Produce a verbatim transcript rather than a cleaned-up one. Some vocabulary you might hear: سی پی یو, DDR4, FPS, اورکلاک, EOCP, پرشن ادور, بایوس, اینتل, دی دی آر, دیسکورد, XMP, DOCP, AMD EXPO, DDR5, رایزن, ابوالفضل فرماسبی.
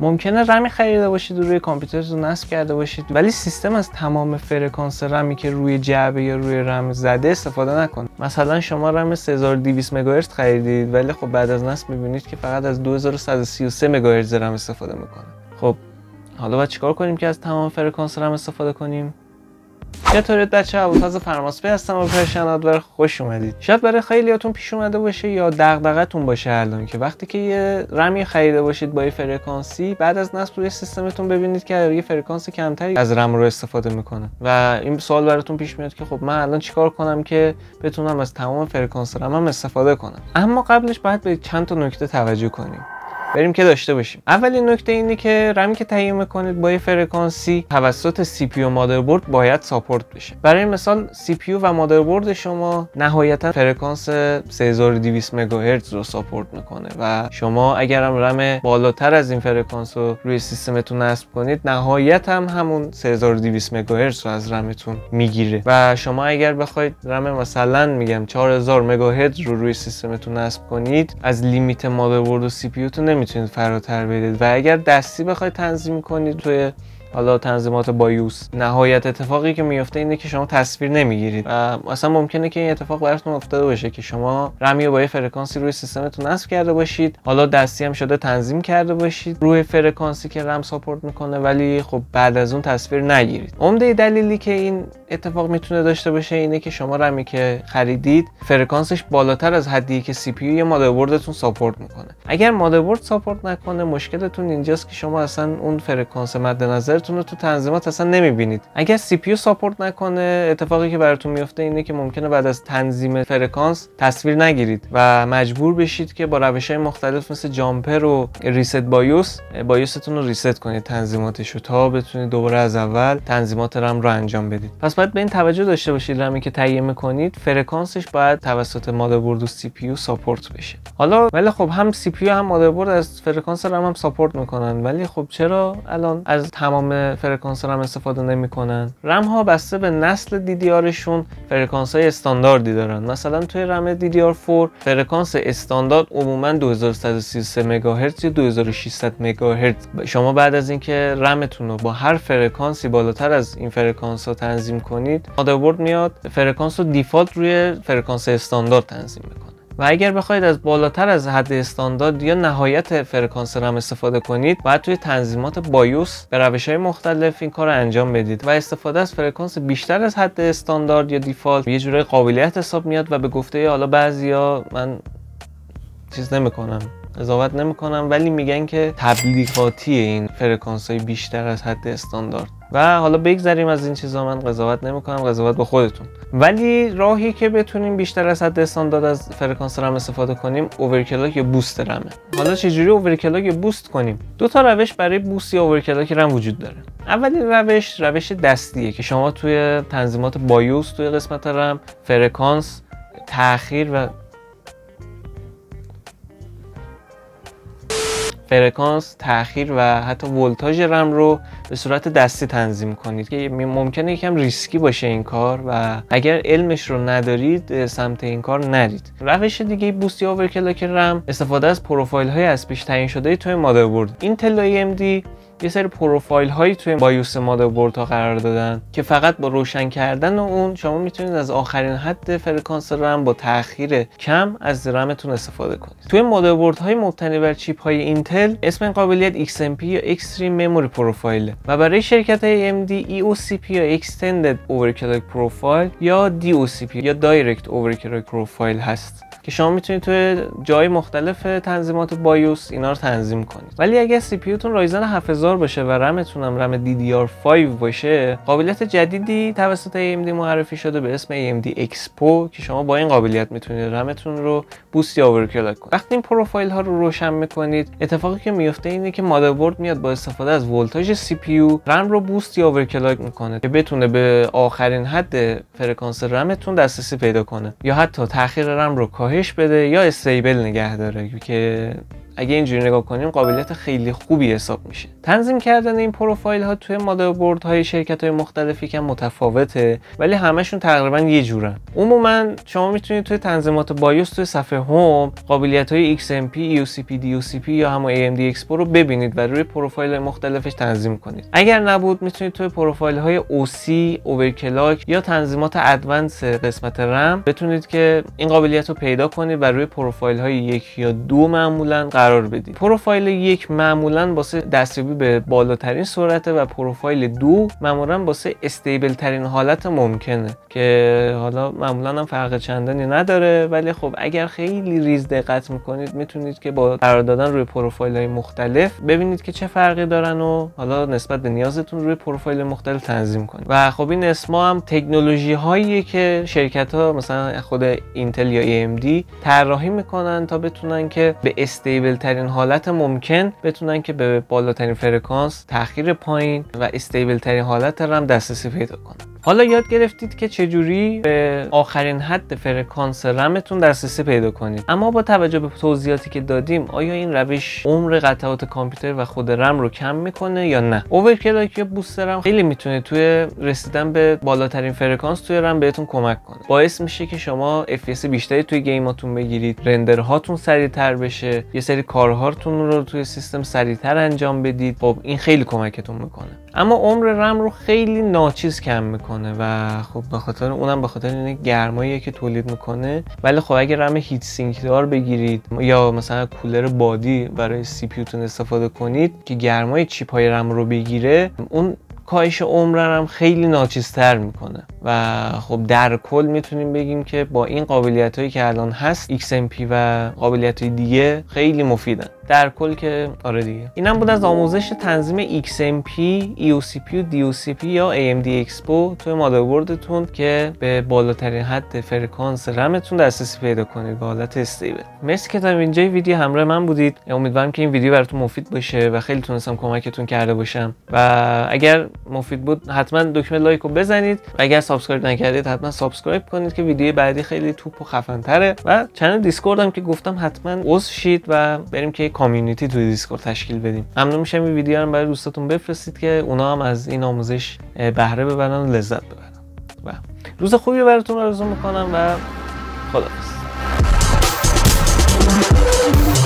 ممکنه رمی خریده باشید و روی کامپیوترتون نصب کرده باشید، ولی سیستم از تمام فرکانس رمی که روی جعبه یا روی رم زده استفاده نکنه. مثلا شما رم سه هزار و دویست مگاهرتز خریدید، ولی خب بعد از نصب میبینید که فقط از دو هزار و صد و سی و سه مگاهرتز رم استفاده میکنه. خب حالا باید چیکار کنیم که از تمام فرکانس رم استفاده کنیم؟ چطورید بچه‌ها، ابوالفضل فرماسبی هستم و پرشن ادور، خوش اومدید. شاید برای خیلیاتون پیش اومده باشه یا دغدغه‌تون باشه الان که وقتی که یه رمی خریده باشید با یه فرکانسی، بعد از نصب روی سیستمتون ببینید که یه فرکانس کمتری از رم رو استفاده میکنه و این سوال براتون پیش میاد که خب من الان چیکار کنم که بتونم از تمام فرکانس رمم استفاده کنم. اما قبلش باید به چند تا نکته توجه کنیم بریم که داشته باشیم. اولین نکته اینه که رمی که تهیه میکنید با یه فرکانسی توسط سی پی یو مادربرد باید ساپورت بشه. برای مثال سی پی یو و مادربرد شما نهایتا فرکانس سه هزار و دویست مگاهرتز رو ساپورت میکنه و شما اگر هم رم بالاتر از این فرکانس رو روی سیستمتون نصب کنید، نهایتا هم همون سه هزار و دویست مگاهرتز رو از رمتون میگیره. و شما اگر بخواید رم مثلا میگم چهار هزار مگاهرتز رو روی سیستمتون نصب کنید، از لیمیت مادربرد و سی پی یو میتونید فراتر برید. و اگر دستی بخواید تنظیم کنید توی حالا تنظیمات بایوس، نهایت اتفاقی که میفته اینه که شما تصویر نمیگیرید و اصلا ممکنه که این اتفاق براتون افتاده باشه که شما رمی رو با یه فرکانسی روی سیستمتون نصب کرده باشید، حالا دستی هم شده تنظیم کرده باشید روی فرکانسی که رم ساپورت میکنه، ولی خب بعد از اون تصویر نگیرید. عمده دلیلی که این اتفاق میتونه داشته باشه اینه که شما رمی که خریدید فرکانسش بالاتر از حدی که سی پی یو یا مادربردتون ساپورت میکنه. اگر مادربرد ساپورت نکنه، مشکلتون اینجاست که شما اصلا اون فرکانس مد نظر تو تنظیمات اصلا نمیبینید. اگر سی پی یو ساپورت نکنه، اتفاقی که براتون میفته اینه که ممکنه بعد از تنظیم فرکانس تصویر نگیرید و مجبور بشید که با روش‌های مختلف مثل جامپر و ریست بایوس بایوستون رو ریست کنید تنظیماتش رو، تا بتونید دوباره از اول تنظیمات رم رو انجام بدید. پس باید به این توجه داشته باشید رمی که تهیه میکنید فرکانسش باید توسط مادربرد و سی پی یو ساپورت بشه. حالا ولی خب هم سی پی یو هم مادربرد از فرکانس رم هم ساپورت میکنن، ولی خب چرا الان از تمام فرکانس رم استفاده نمیکنن؟ رم ها بسته به نسل دی دی آر شون فرکانس های استانداردی دارن. مثلا توی رم دی دی آر چهار فرکانس استاندارد عموما دو هزار و صد و سی و سه مگاهرتز یا دو هزار و ششصد مگاهرتز. شما بعد از اینکه رمتون رو با هر فرکانسی بالاتر از این فرکانس ها تنظیم کنید، مادربرد میاد فرکانس رو دیفالت روی فرکانس استاندارد تنظیم میکنه. و اگر بخواید از بالاتر از حد استاندارد یا نهایت فرکانس رم استفاده کنید، باید توی تنظیمات بایوس به روش‌های مختلف این کار رو انجام بدید و استفاده از فرکانس بیشتر از حد استاندارد یا دیفالت یه جوری قابلیت حساب میاد و به گفته حالا بعضیا، من چیز نمی‌کنم، اضافت نمی‌کنم، ولی میگن که تبلیغاتی این فرکانس‌های بیشتر از حد استاندارد. و حالا بگذریم از این چیزا، من قضاوت نمیکنم، قضاوت با خودتون. ولی راهی که بتونیم بیشتر از حد استاندارد از فرکانس رم استفاده کنیم، اورکلاک یا بوست رمه. حالا چجوری اورکلاک یا بوست کنیم؟ دو تا روش برای بوست یا اورکلاک رم وجود داره. اولین روش روش دستیه که شما توی تنظیمات بایوس توی قسمت رم فرکانس تأخیر و فرکانس، تأخیر و حتی ولتاژ رم رو به صورت دستی تنظیم کنید که ممکنه یکم ریسکی باشه این کار و اگر علمش رو ندارید سمت این کار نرید. روش دیگه بوست یا اورکلاک رم استفاده از پروفایل های از پیش تعیین شده توی مادربرد. اینتل ای ام دی یه سری پروفایل هایی توی بایوس مادربرد ها قرار دادن که فقط با روشن کردن و اون شما میتونید از آخرین حد فرکانس رم با تأخیر کم از رمتون استفاده کنید. توی مادربرد های مبتنی بر چیپ های اینتل اسم این قابلیت ایکس ام پی یا Extreme Memory Profile و برای شرکت های ای ام دی ای او سی پی یا Extended Overclock Profile یا دی او سی پی یا Direct Overclock Profile هست که شما میتونید توی جای مختلف تنظیمات بایوس اینا رو تنظیم کنید. ولی اگر سی پی یوتون رایزن هفت هزار باشه و رمتون هم رم دی دی آر پنج باشه، قابلیت جدیدی توسط ای ام دی معرفی شده به اسم ای ام دی اکسپو که شما با این قابلیت میتونید رمتون رو بوست یا اورکلاک کنید. وقتی این پروفایل ها رو روشن میکنید، اتفاقی که میفته اینه که مادربرد میاد با استفاده از ولتاژ سی پی یو رم رو بوست یا اورکلاک میکنه که بتونه به آخرین حد فرکانس رمتون دسترسی پیدا کنه یا حتی تأخیر رم رو کاهش بده یا استیبل نگه داره که اگه اینجوری نگاه کنیم قابلیت خیلی خوبی حساب میشه. تنظیم کردن این پروفایل ها توی مادربرد های شرکت های مختلف یکم متفاوته، ولی همشون تقریبا یه جورن. عموما شما میتونید توی تنظیمات بایوس توی صفحه هوم قابلیت های ایکس ام پی، ای او سی پی، دی او سی پی یا هم ای ام دی اکسپو رو ببینید و روی پروفایل مختلفش تنظیم کنید. اگر نبود میتونید توی پروفایل های او سی، اورکلاک یا تنظیمات ادوانس قسمت رم بتونید که این قابلیت رو پیدا کنید و روی پروفایل های یک یا دو معمولا قرار بدید. پروفایل یک معمولا واسه دستیابی به بالاترین سرعت و پروفایل دو معمولا واسه استیبل ترین حالت ممکنه که حالا معمولا هم فرق چندانی نداره، ولی خب اگر خیلی ریز دقت میکنید میتونید که با قرار دادن روی پروفایل های مختلف ببینید که چه فرقی دارن و حالا نسبت به نیازتون روی پروفایل مختلف تنظیم کنید. و خب این اسما هم تکنولوژی هایی که شرکت ها مثلا خود اینتل یا ای ام دی طراحی میکنن تا بتونن که به استیبل ترین حالت ممکن بتونن که به بالاترین فرکانس، تاخیر پایین و استیبل ترین حالت رم دسترسی پیدا کنن. حالا یاد گرفتید که چجوری به آخرین حد فرکانس رمتون دسترسی پیدا کنید. اما با توجه به توضیحاتی که دادیم، آیا این روش عمر قطعات کامپیوتر و خود رم رو کم میکنه یا نه؟ اورکلاک یا بوستر هم خیلی میتونه توی رسیدن به بالاترین فرکانس توی رم بهتون کمک کنه. باعث میشه که شما اف پی اس بیشتری توی گیماتون بگیرید، رندرهاتون سریعتر بشه، یه سری کارهاتون رو توی سیستم سریعتر انجام بدید. خب این خیلی کمکتون میکنه. اما عمر رم رو خیلی ناچیز کم میکنه و خب به خاطر اونم به خاطر اینه گرماییه که تولید میکنه. ولی خب اگه رم هیت سینک دار بگیرید یا مثلا کولر بادی برای سی پی یوتون استفاده کنید که گرمای چیپ های رم رو بگیره، اون کاهش عمر هم خیلی ناچیزتر میکنه. و خب در کل میتونیم بگیم که با این قابلیت هایی که الان هست ایکس ام پی و قابلیت های دیگه خیلی مفیدن در کل که آره دیگه. اینم بود از آموزش تنظیم ایکس ام پی، ای او سی پی و دی او سی پی یا ای ام دی اکسپو توی مادربردتون که به بالاترین حد فرکانس رمتون دسترسی پیدا کنید به حالت استیبل. مرسی که تا اینجای ویدیو همراه من بودید. امیدوارم که این ویدیو براتون مفید باشه و خیلی تونستم کمکتون کرده باشم. و اگر مفید بود حتما دکمه لایک رو بزنید و اگر سابسکرایب نکردید حتما سابسکرایب کنید که ویدیو بعدی خیلی توپ و خفن‌تره. و چنل دیسکورد هم که گفتم حتما عضو شید و بریم که کامیونیتی توی دیسکورد تشکیل بدیم. ممنون میشم این ویدیو رو برای دوستاتون بفرستید که اونا هم از این آموزش بهره ببرن و لذت ببرن. و روز خوبی براتون آرزو میکنم و خداحافظ.